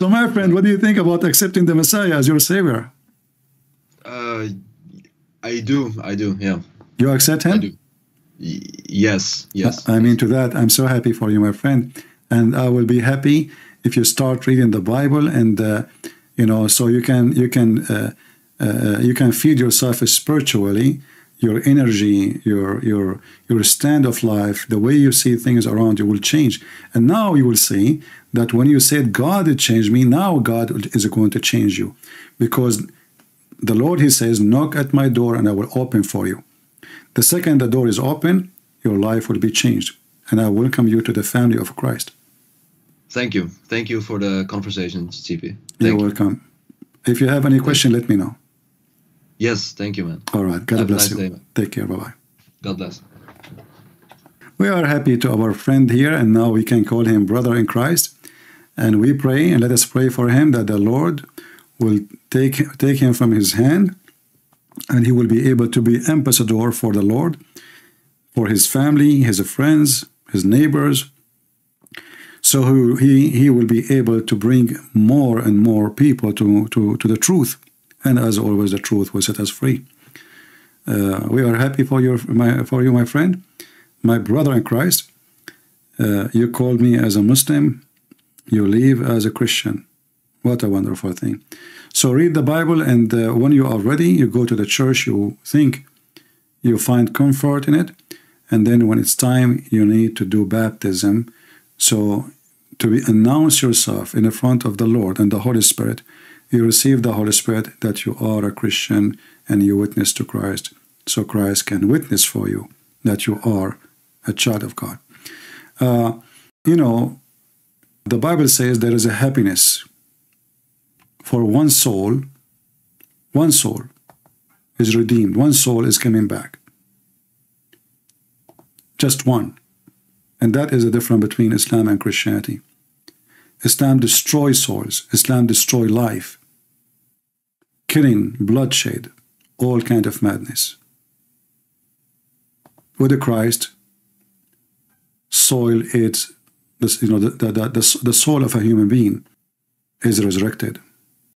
So, my friend, what do you think about accepting the Messiah as your savior? I do, yeah. You accept him? I do. Yes. I'm into that. I'm so happy for you, my friend. And I will be happy if you start reading the Bible, and you know, so you can feed yourself spiritually, your energy, your stand of life, the way you see things around you will change. And now you will see that when you said God changed me, now God is going to change you, because the Lord, He says, knock at my door and I will open for you. The second the door is open, your life will be changed, and I welcome you to the family of Christ. Thank you. Thank you for the conversation, CP. You're welcome. If you have any question, let me know. Yes, thank you, man. All right. God bless you. Take care. Bye-bye. God bless. We are happy to our friend here, and now we can call him brother in Christ. And we pray, and let us pray for him, that the Lord will take him from his hand, and he will be able to be ambassador for the Lord, for his family, his friends, his neighbors. So he will be able to bring more and more people to the truth. And as always, the truth will set us free. We are happy for you, my friend, my brother in Christ. You called me as a Muslim. You leave as a Christian. What a wonderful thing. So read the Bible, and when you are ready, you go to the church. You think you find comfort in it. And then when it's time, you need to do baptism. So to announce yourself in the front of the Lord and the Holy Spirit, you receive the Holy Spirit that you are a Christian, and you witness to Christ, so Christ can witness for you that you are a child of God. You know, the Bible says there is a happiness for one soul. One soul is redeemed. One soul is coming back. Just one. And that is the difference between Islam and Christianity. Islam destroys souls. Islam destroys life. Killing, bloodshed, all kind of madness. With the Christ, soul is, the soul of a human being is resurrected.